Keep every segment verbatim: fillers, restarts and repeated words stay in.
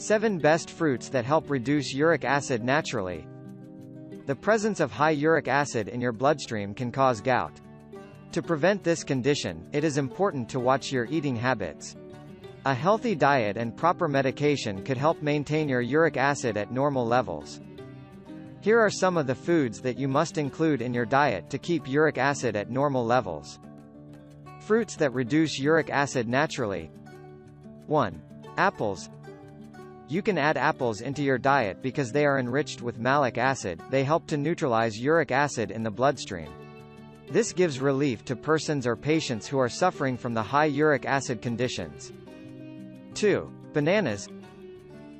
seven Best Fruits That Help Reduce Uric Acid Naturally. The presence of high uric acid in your bloodstream can cause gout. To prevent this condition, it is important to watch your eating habits. A healthy diet and proper medication could help maintain your uric acid at normal levels. Here are some of the foods that you must include in your diet to keep uric acid at normal levels. Fruits that reduce uric acid naturally. one. Apples. You can add apples into your diet because they are enriched with malic acid. They help to neutralize uric acid in the bloodstream. This gives relief to persons or patients who are suffering from the high uric acid conditions. two. Bananas.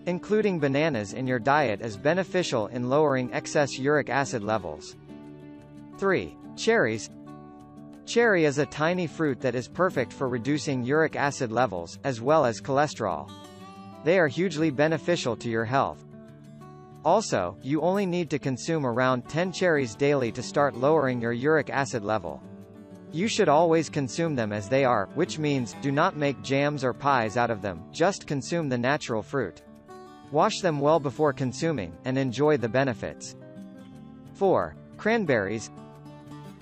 Including bananas in your diet is beneficial in lowering excess uric acid levels. three. Cherries. Cherry is a tiny fruit that is perfect for reducing uric acid levels, as well as cholesterol. They are hugely beneficial to your health. Also, you only need to consume around ten cherries daily to start lowering your uric acid level. You should always consume them as they are, which means, do not make jams or pies out of them, just consume the natural fruit. Wash them well before consuming, and enjoy the benefits. four. Cranberries.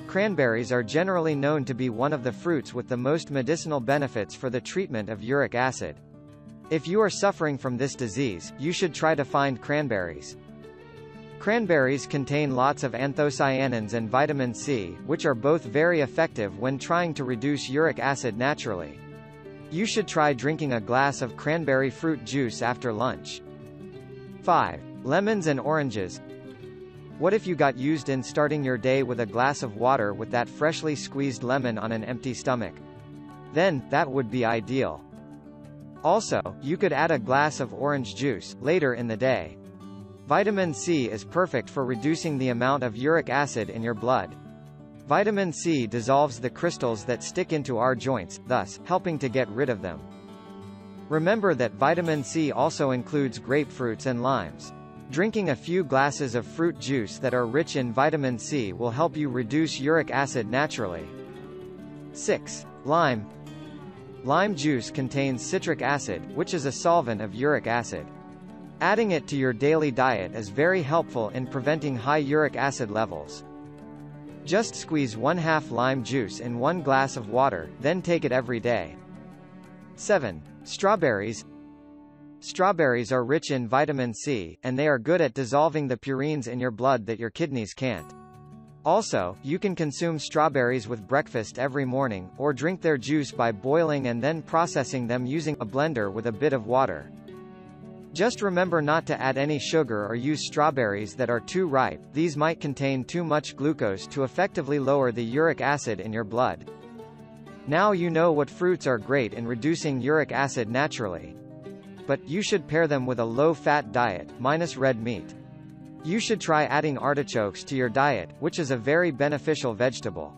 Cranberries are generally known to be one of the fruits with the most medicinal benefits for the treatment of uric acid. If you are suffering from this disease, you should try to find cranberries. Cranberries contain lots of anthocyanins and vitamin C, which are both very effective when trying to reduce uric acid naturally. You should try drinking a glass of cranberry fruit juice after lunch. five. Lemons and oranges. What if you got used in starting your day with a glass of water with that freshly squeezed lemon on an empty stomach? Then, that would be ideal. Also, you could add a glass of orange juice later in the day. Vitamin C is perfect for reducing the amount of uric acid in your blood. Vitamin C dissolves the crystals that stick into our joints, thus, helping to get rid of them. Remember that vitamin C also includes grapefruits and limes. Drinking a few glasses of fruit juice that are rich in vitamin C will help you reduce uric acid naturally. six. Lime. Lime juice contains citric acid, which is a solvent of uric acid. Adding it to your daily diet is very helpful in preventing high uric acid levels. Just squeeze one half lime juice in one glass of water, then take it every day. seven. Strawberries. Strawberries are rich in vitamin C, and they are good at dissolving the purines in your blood that your kidneys can't. Also, you can consume strawberries with breakfast every morning, or drink their juice by boiling and then processing them using a blender with a bit of water. Just remember not to add any sugar or use strawberries that are too ripe. These might contain too much glucose to effectively lower the uric acid in your blood. Now you know what fruits are great in reducing uric acid naturally. But, you should pair them with a low-fat diet, minus red meat. You should try adding artichokes to your diet, which is a very beneficial vegetable.